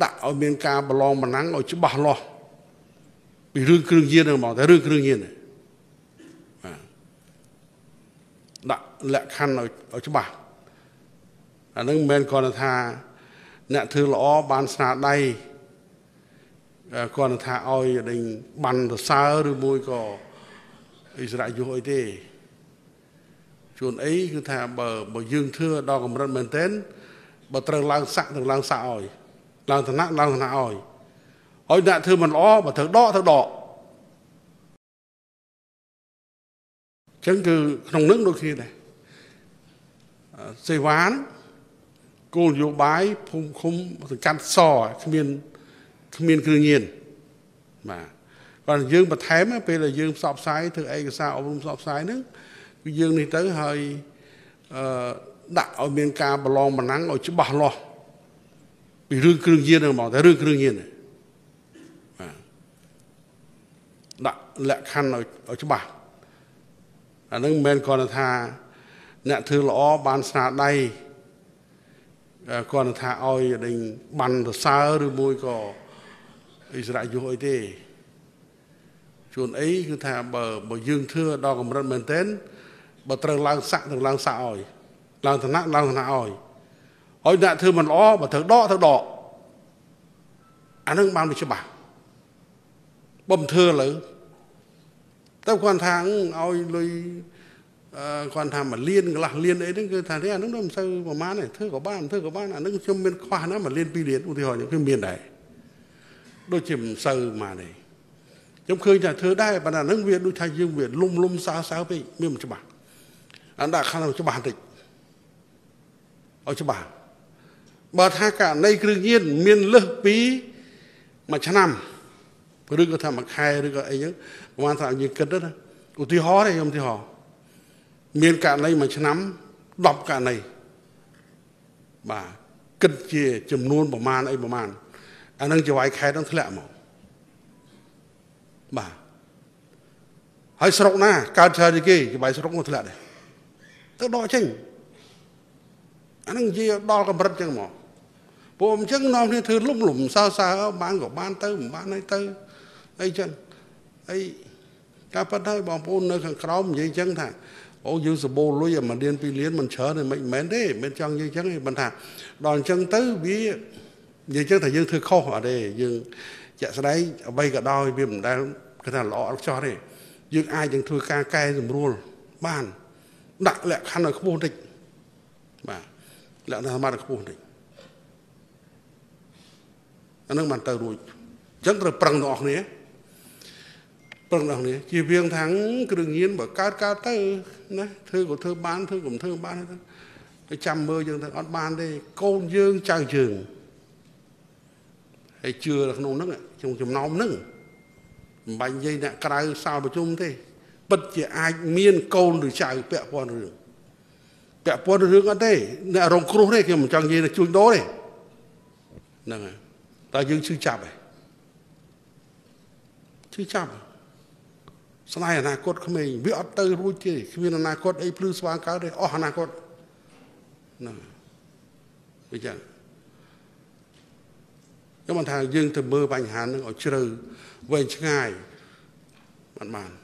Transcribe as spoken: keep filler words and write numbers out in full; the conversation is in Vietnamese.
ដាក់ ឲ្យ មាន ការ ប្រឡង បណ្ណាំង ឲ្យ ច្បាស់ លាស់ ពី រឿង គ្រឿងញៀន ហ្នឹង ហ្មង តែ រឿង គ្រឿងញៀន បាទ ដាក់ លក្ខខណ្ឌ ឲ្យ ឲ្យ ច្បាស់ អា ហ្នឹង មិន មែន គាត់ ថា អ្នក ធ្វើ ល្អ បាន ស្នា ដៃ គាត់ ថា ឲ្យ ដេញ បាន សរសើរ ឬ មួយ ក៏ ឥស្សរៈ យុស អី ទេ chôn ấy cứ thà bờ bờ dương thưa đo cầm răn bền tén bờ trăng lang sạ trăng lang sạ ỏi lang thằng nát lang thằng nát ỏi ỏi nạ thưa mình ó bờ thằng đỏ thằng đỏ chẳng cứ trong nước đôi khi này xây ván cô vô bái không không can sò miên miên cương nhiên mà còn dương bờ thém ấy bây là dương sọp sái thưa ai sao ông sọp sái nữa dương này tới hơi đặt ở miền ca bờ lon mà nắng ở chỗ bờ lon bị rương kương nhiên rồi mà thấy rương kương nhiên này đặt lệ khăn ở ở chỗ bờ anh đứng bên còn là thà nè thưa lõ bàn xà đây còn là thà oi đình bàn là xa rồi môi cò lại vô ơi thế chôn ấy cứ thà bờ bờ dương thưa đo cầm răn bền tén bờ trăng lang sạ trăng lang sạ ỏi lang thằng nát lang thằng ỏi ỏi nạ thưa mình ó bờ thằng đỏ thằng đỏ anh đang ban về cho bà bầm thưa lử tao quan thang ỏi lui quan thang mà liên lạc liên ấy đấy thằng đấy anh đứng đâu sao mà má này thưa của ba thưa của ba anh đứng trong bên khoa nó mà liên pi điện cũng thì hỏi những cái miền này đôi chìm sờ mà này trong khơi nhà thưa đây bạn là nước Việt đôi thay riêng Việt lung lung sao sao vậy miền cho bà anh đã khăn làm cho bà tịch ở cho bà bà tha cả nay cứ nhiên miền lơ pí mà chăn nằm cứ có tham mặc hai đứa có ấy nhớ quan thảo như cất đó đó u ti hó đây không ti hó miền cả nay mà chăn nằm đọc cả này bà cất chia chầm luôn bỏ man ấy bỏ man anh đang chịu ai khai đang thế lạ mà bà hãy sọc na cao trời gì kì cái bài sọc một thứ lạ đấy tức đo chừng anh kia đo cầm rất chừng mỏ bồm chừng non thì thứ lủng lủng sao sao bán của bán tới bán ấy tới ấy chân ấy cá bớt đấy bom phun nơi càng còng gì chừng thằng ô dương sờ bồ lối giờ mà điên pi liến mình chớ này mình mến đấy bên trong gì chừng thì mình thằng đòn chừng tới ví gì chừng thằng dương thứ khâu họ đây dương dạ sau đấy bay cả đôi vì mình đang cái thằng lọ cho đấy nhưng ai chẳng thôi ca cay dùm luôn bàn đặt lại khăn là không ổn định mà lại là mà là không ổn định anh đang bàn tờ rồi chẳng rồi bằng nọ này bằng nọ này chỉ riêng thắng cứ đương nhiên bởi cá cá tơ này thơ của thơ bán thơ của thơ bán cái trăm mơ dương thằng ăn ban đây côn dương trang trường hay chưa là không nóng nữa trong trong nóng nữa bánh dây nè cái sao mà chung thế bất chỉ ai miên câu được chạy bẹo quan rừng bẹo quan rừng ở đây nè rồng cua đây kia một trang dây là chuồn đó đây nè ta dương chưa chạp này chưa chạp sau này là cốt không mình biết tới vui chơi khi là cốt ấy plus ba cái đây ó là cốt nè bây giờ nhưng mà thằng dương từ mơ bành hán ở chơi về ngày bạn bạn